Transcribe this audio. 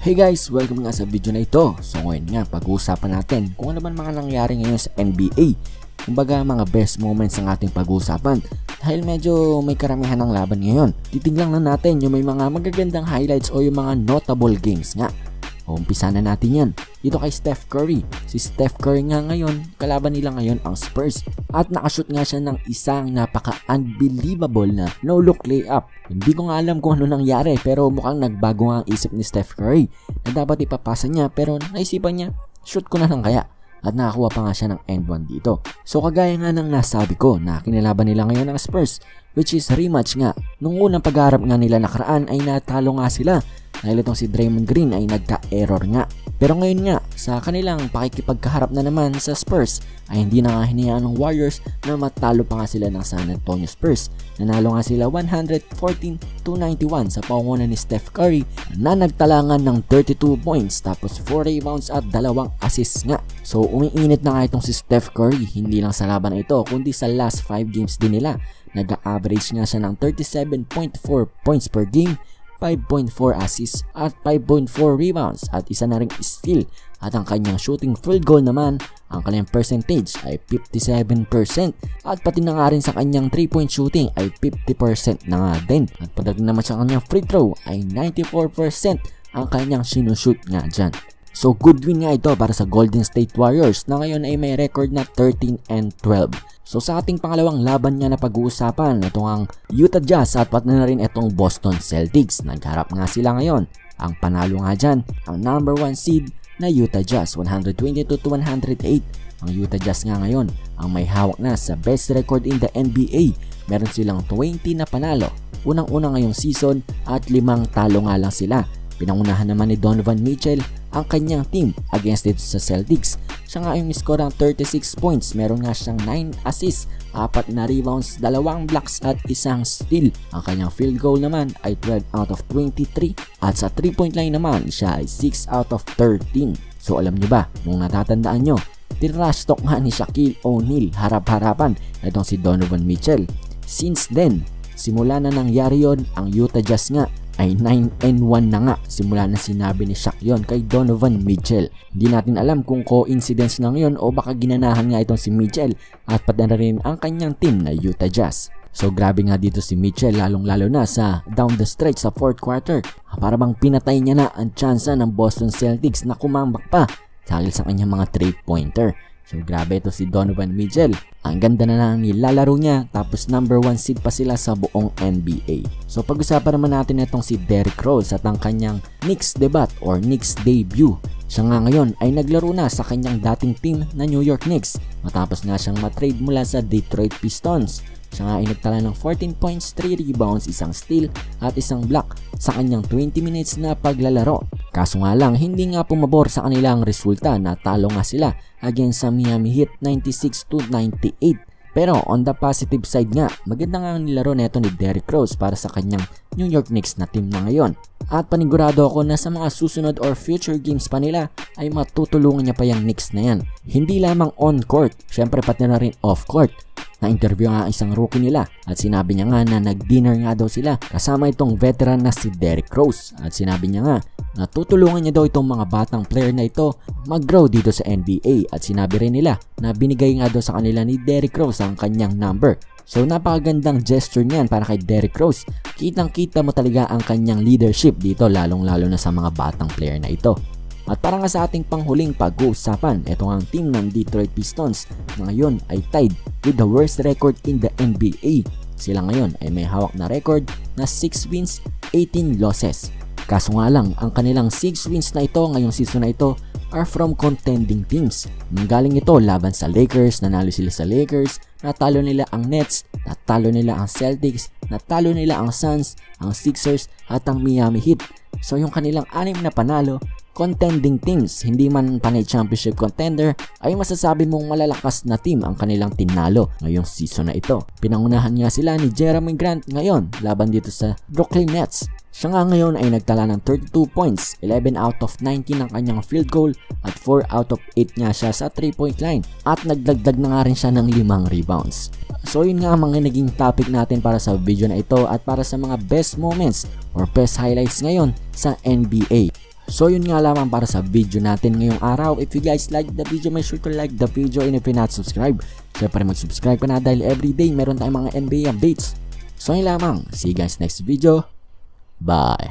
Hey guys, welcome nga sa video na ito. So ngayon nga, pag-uusapan natin kung ano man mga nangyari ngayon sa NBA. Kumbaga mga best moments ng ating pag-uusapan. Dahil medyo may karamihan ng laban ngayon. Titignan lang natin yung may mga magagandang highlights o yung mga notable games nga. Umpisa na natin yan. Dito kay Steph Curry. Si Steph Curry nga ngayon, kalaban nila ngayon ang Spurs. At nakashoot nga siya ng isang napaka-unbelievable na no-look layup. Hindi ko nga alam kung ano nangyari pero mukhang nagbago nga ang isip ni Steph Curry na dapat ipapasa niya pero naisipan niya, shoot ko na lang kaya, at nakakuha pa nga siya ng end one dito. So kagaya nga ng nasabi ko na kinalaban nila ngayon ang Spurs, which is rematch nga. Nung unang pagharap nga nila nakaraan ay natalo nga sila dahil itong si Draymond Green ay nagka-error nga. Pero ngayon nga sa kanilang pakikipagkaharap na naman sa Spurs ay hindi na nga hinayaan ng Warriors na matalo pa nga sila ng San Antonio Spurs. Nanalo nga sila 114-91 sa pangunan ni Steph Curry na nagtalangan ng 32 points tapos 4 rebounds at 2 assists nga. So umiinit na nga itong si Steph Curry, hindi lang sa laban na ito kundi sa last 5 games din nila. Nag-average nga siya ng 37.4 points per game, 5.4 assists at 5.4 rebounds at isa na ring steal, at ang kanyang shooting field goal naman, ang kanyang percentage ay 57% at pati na nga rin sa kanyang 3 point shooting ay 50% na nga din, at pagdating naman sa kanyang free throw ay 94% ang kanyang sinushoot nga dyan. So good win nga ito para sa Golden State Warriors na ngayon ay may record na 13-12. So sa ating pangalawang laban nga na pag-uusapan, ito ang Utah Jazz at pati na rin itong Boston Celtics. Nagharap nga sila ngayon. Ang panalo nga dyan, ang number 1 seed na Utah Jazz, 122-108. Ang Utah Jazz nga ngayon ang may hawak na sa best record in the NBA. Meron silang 20 na panalo, unang-una ngayong season, at 5 talo nga lang sila. Pinangunahan naman ni Donovan Mitchell ang kanyang team against dito sa Celtics. Siya nga yung score ng 36 points, meron nga siyang 9 assists, 4 na rebounds, 2 blocks at 1 steal. Ang kanyang field goal naman ay 12 out of 23, at sa 3 point line naman siya ay 6 out of 13. So alam nyo ba, nung natatandaan nyo, tirash talk nga ni Shaquille O'Neal harap-harapan itong si Donovan Mitchell. Since then, simula na nangyari yon, ang Utah Jazz nga ay 9-1 na nga simula na sinabi ni Shaq yon kay Donovan Mitchell. Hindi natin alam kung coincidence lang yon o baka ginanahan nga itong si Mitchell at pati na rin ang kanyang team na Utah Jazz. So grabe nga dito si Mitchell, lalong lalo na sa down the stretch sa 4th quarter. Para bang pinatay niya na ang tsansa ng Boston Celtics na kumambak pa dahil sa kanyang mga 3-pointer. So grabe ito si Donovan Mitchell. Ang ganda na lang nilalaro niya, tapos number 1 seed pa sila sa buong NBA. So pag-usapan naman natin itong si Derrick Rose at ang kanyang Knicks debut or Knicks debut. Siya nga ngayon ay naglaro na sa kanyang dating team na New York Knicks matapos nga siyang matrade mula sa Detroit Pistons. Siya nga ay nagtala ng 14 points, 3 rebounds, 1 steal at 1 block sa kanyang 20 minutes na paglalaro. Kaso nga lang, hindi nga pumabor sa kanila ang resulta na talo nga sila against sa Miami Heat 96-98. Pero on the positive side nga, maganda nga ang nilaro neto ni Derrick Rose para sa kanyang New York Knicks na team na ngayon. At panigurado ako na sa mga susunod or future games pa nila ay matutulungan niya pa yung Knicks na yan. Hindi lamang on court, syempre pati na rin off court. Na-interview nga isang rookie nila at sinabi niya nga na nag-dinner nga daw sila kasama itong veteran na si Derrick Rose, at sinabi niya nga na tutulungan niya daw itong mga batang player na ito mag-grow dito sa NBA, at sinabi rin nila na binigay nga daw sa kanila ni Derrick Rose ang kanyang number. So napakagandang gesture niyan para kay Derrick Rose. Kitang-kita mo talaga ang kanyang leadership dito, lalong-lalo na sa mga batang player na ito. At para nga sa ating panghuling pag-uusapan, ito nga ang team ng Detroit Pistons na ngayon ay tied with the worst record in the NBA. Sila ngayon ay may hawak na record na 6 wins, 18 losses. Kaso nga lang, ang kanilang 6 wins na ito ngayong season na ito are from contending teams. Nanggaling ito laban sa Lakers, nanalo sila sa Lakers, natalo nila ang Nets, natalo nila ang Celtics, natalo nila ang Suns, ang Sixers at ang Miami Heat. So yung kanilang 6 na panalo, contending teams, hindi man panay championship contender, ay masasabi mong malalakas na team ang kanilang tinalo ngayong season na ito. Pinangunahan nga sila ni Jeremy Grant ngayon laban dito sa Brooklyn Nets. Siya nga ngayon ay nagtala ng 32 points, 11 out of 19 ang kanyang field goal at 4 out of 8 nga siya sa 3 point line, at nagdagdag na nga rin siya ng 5 rebounds. So yun nga ang mga naging topic natin para sa video na ito at para sa mga best moments or best highlights ngayon sa NBA. So yun nga lamang para sa video natin ngayong araw. If you guys like the video, make sure to like the video, and if you're not subscribe, syempre mag-subscribe ka na dahil everyday meron tayong mga NBA updates. So yun lamang, see you guys next video, bye!